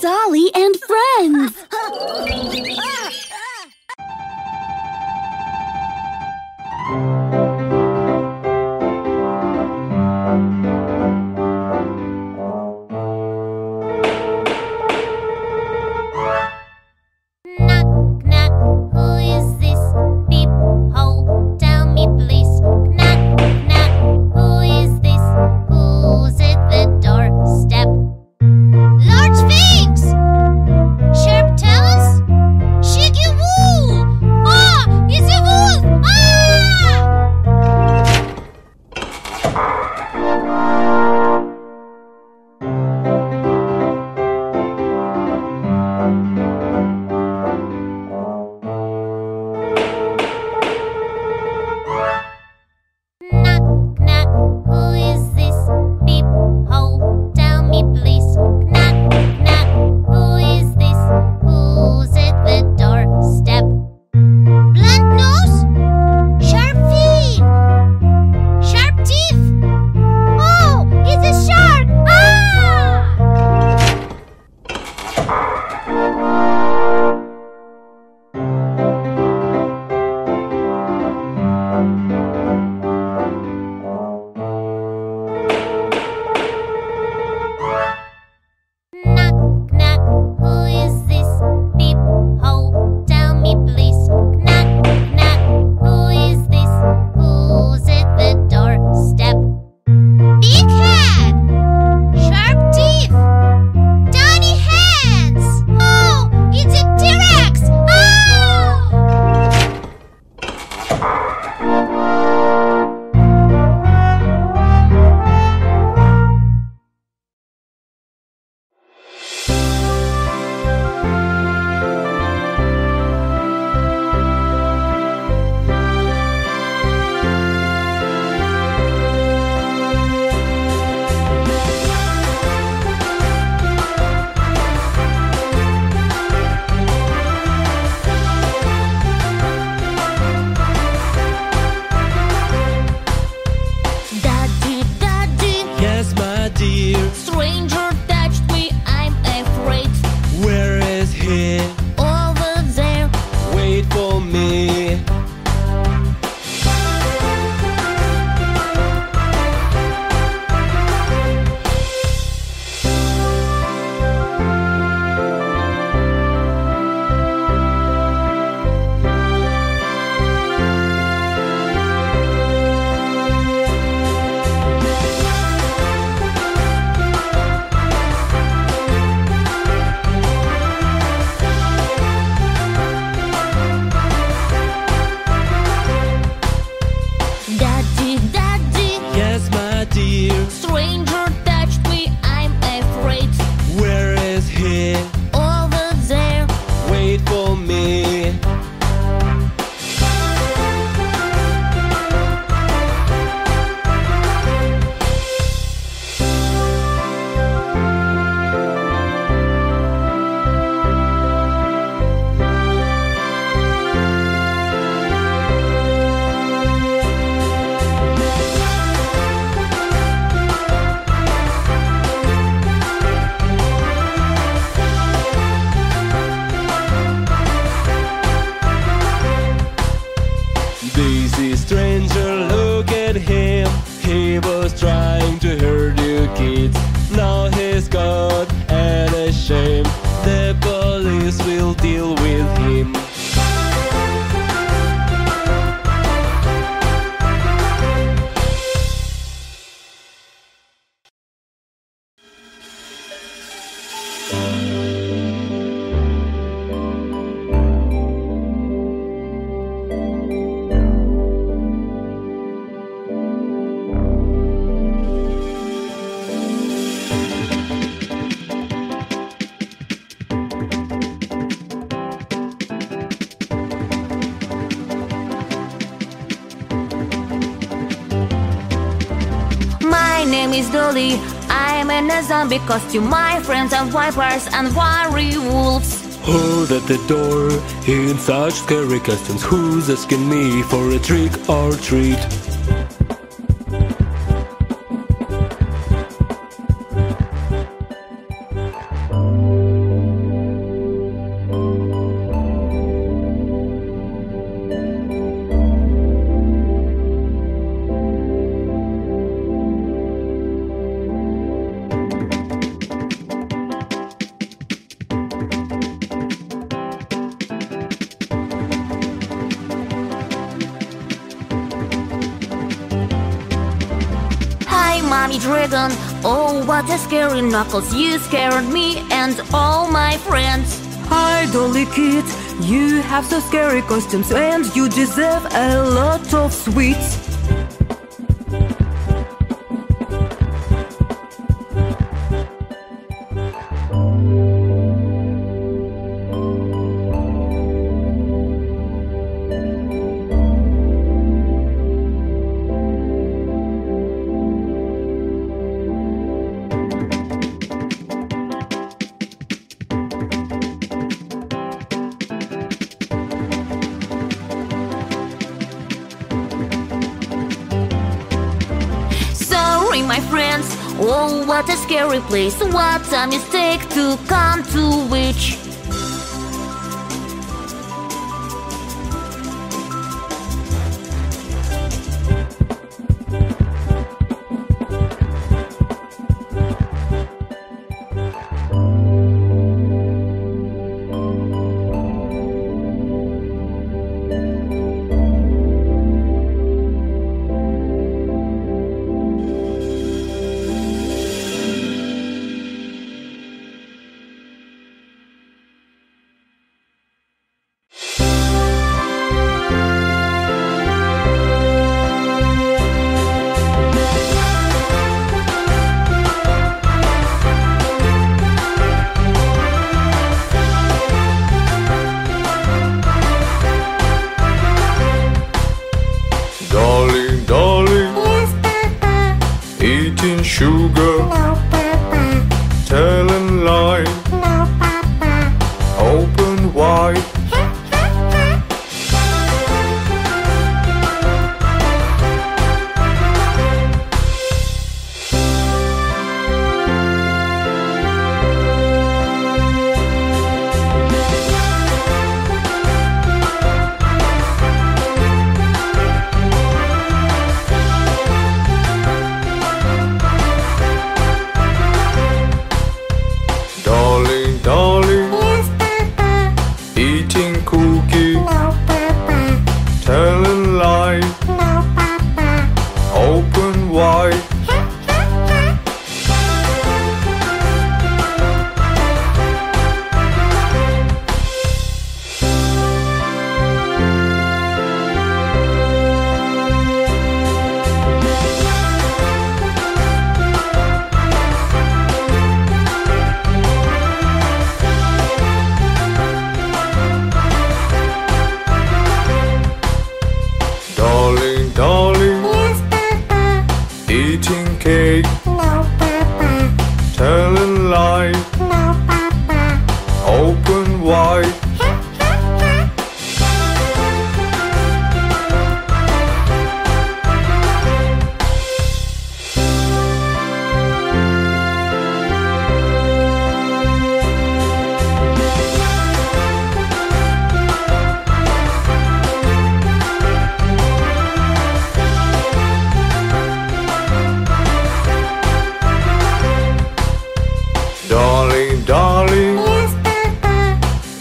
Dolly and Friends! I'm in a zombie costume, my friends are vipers and werewolves. Who's at the door in such scary costumes? Who's asking me for a trick or treat? mommy dragon. Oh, what a scary Knuckles, you scared me and all my friends. Hi Dolly kids, you have so scary costumes and you deserve a lot of sweets. My friends, oh what a scary place, what a mistake to come to which. Sugar, no papa. Telling lie, no papa. Open wide.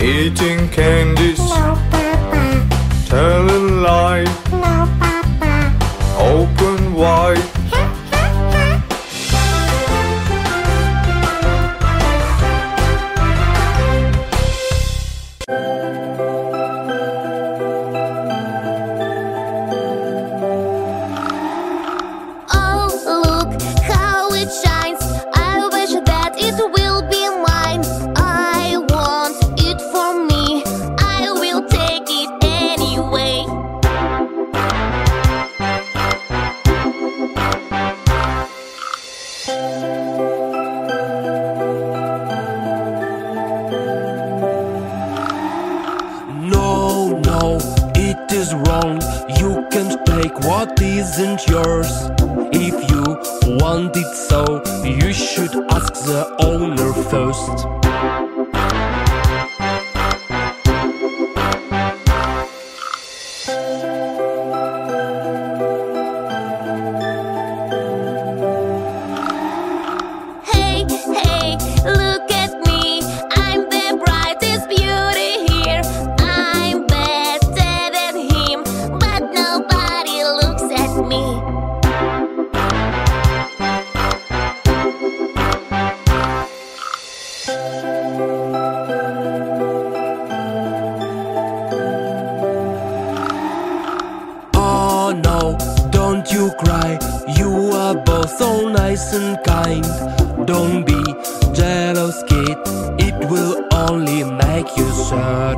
Eating candies, no papa. Telling lie, no papa. Open wide. What isn't yours? If you want it so, you should ask the owner first. Hey, hey, look at me, I'm the brightest beauty here. I'm better than him, but nobody me. nice and kind. Don't be jealous, kid, it will only make you sad.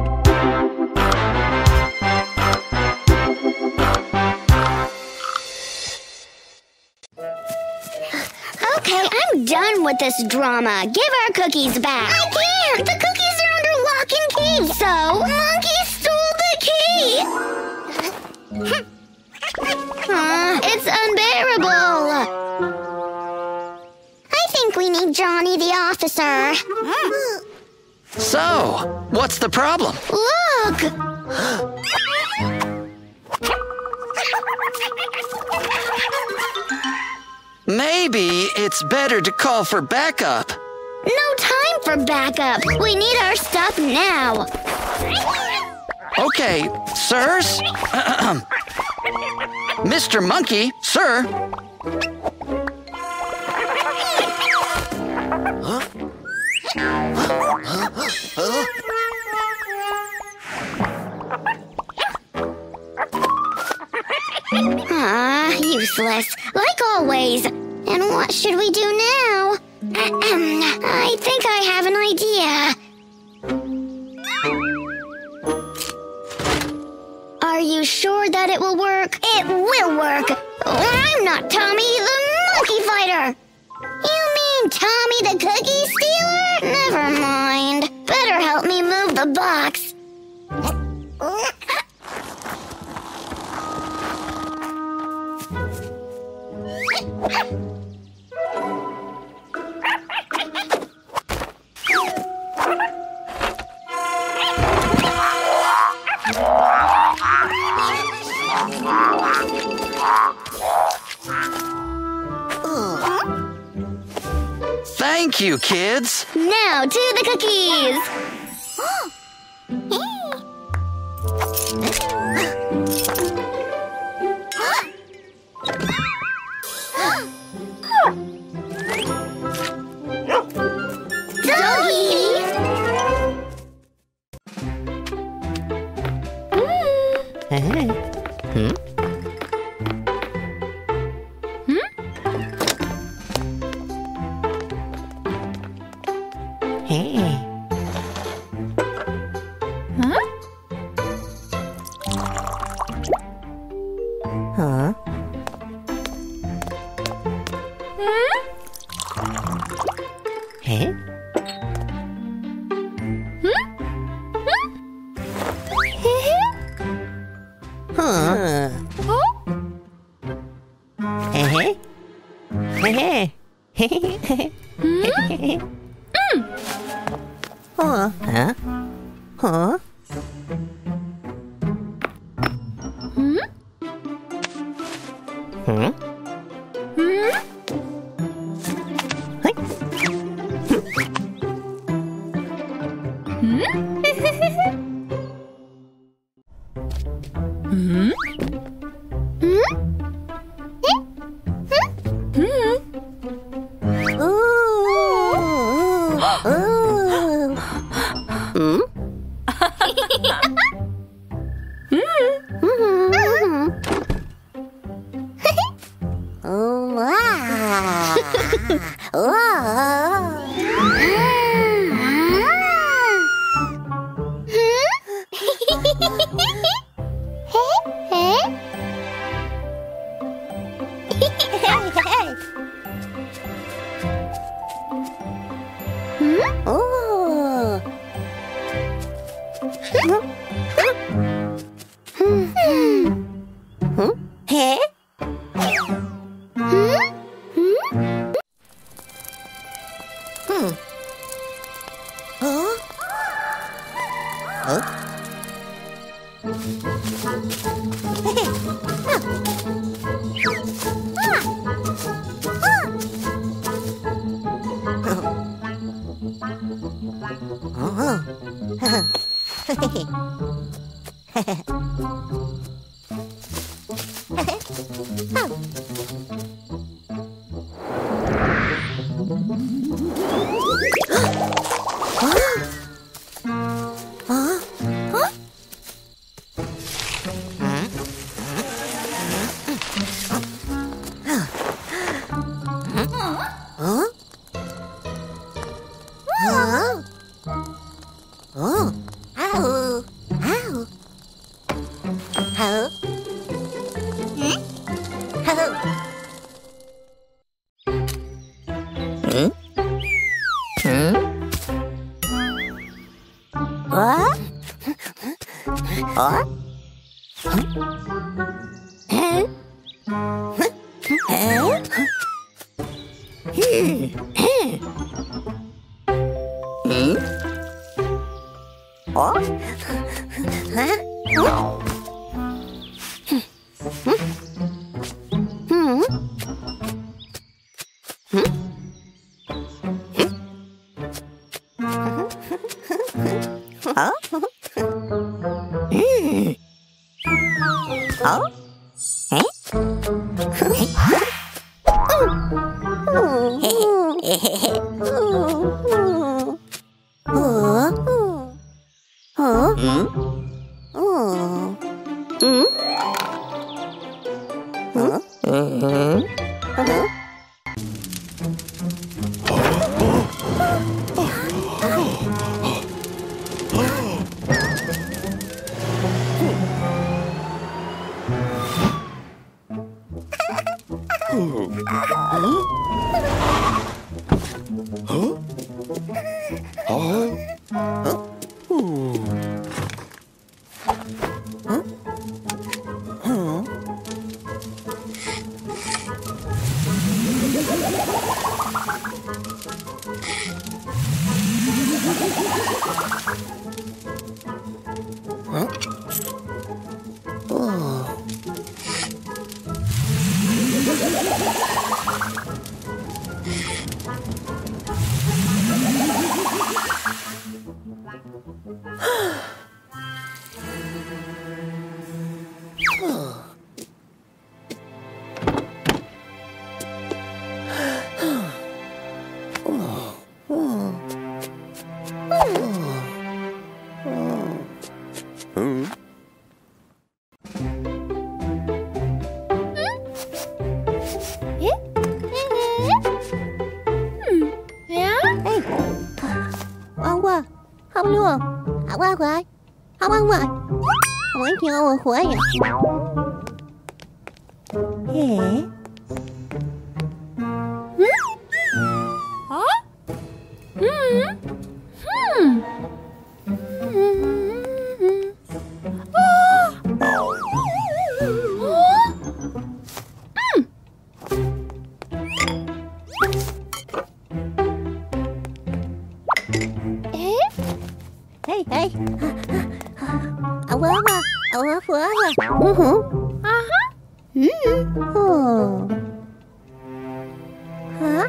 Okay, I'm done with this drama. Give our cookies back. I can't! The cookies are under lock and key! So? Monkey stole the key! It's unbearable! I think we need Johnny the officer. So, what's the problem? Look! Maybe it's better to call for backup. No time for backup. We need our stuff now. Okay, sirs. Mr. Monkey, sir. Huh? Useless, like always. And what should we do now? I think I have an idea. Are you sure that it will work? It will work. I'm not Tommy the monkey fighter. You mean Tommy the cookie stealer? Never mind. Better help me move the box. Thank you, kids. Now to the cookies. Oh. Ow. Ow. Ow. Hmm? Ow. Hmm? Hmm? Huh? Huh? Huh? Huh? Hmm? Oh? Huh? Oh? What? Hey. Huh? Hmm. Hmm. Oh. Oh. Hmm. Eh? Hey, hey. Awa. Oh, wow. Uh-huh. Uh-huh. Mm-hmm. Oh. Huh?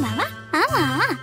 Mama, Mama.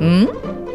Hmm?